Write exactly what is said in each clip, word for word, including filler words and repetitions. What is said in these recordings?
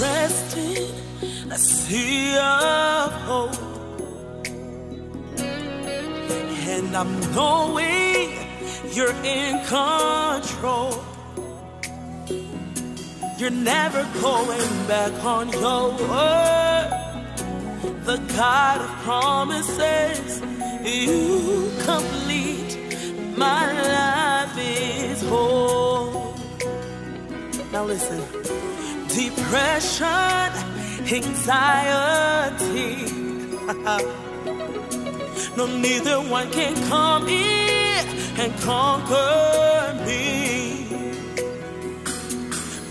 resting, I see a hope, and I'm knowing you're in control. You're never going back on your word. The God of promises, you complete. My life is whole. Now listen. Depression, anxiety, no, neither one can come in and conquer me,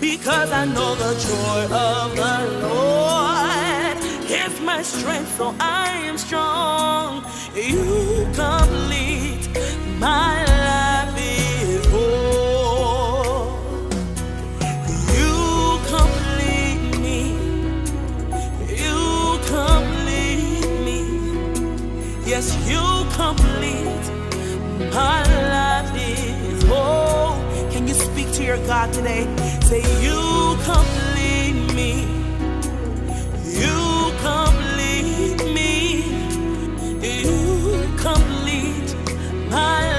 because I know the joy of the Lord is my strength, so I am strong. You complete my life is whole. You complete me. You complete me. Yes, you complete my life is whole. Can you speak to your God today? Say, you complete me. You complete me. You complete my life.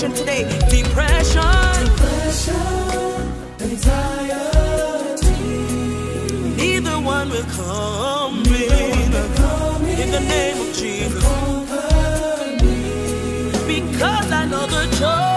Today, depression, depression, anxiety, neither one will come in, come in, in the name of Jesus, me, because I know the joy.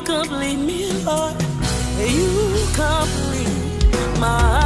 complete me, Lord. You complete my heart.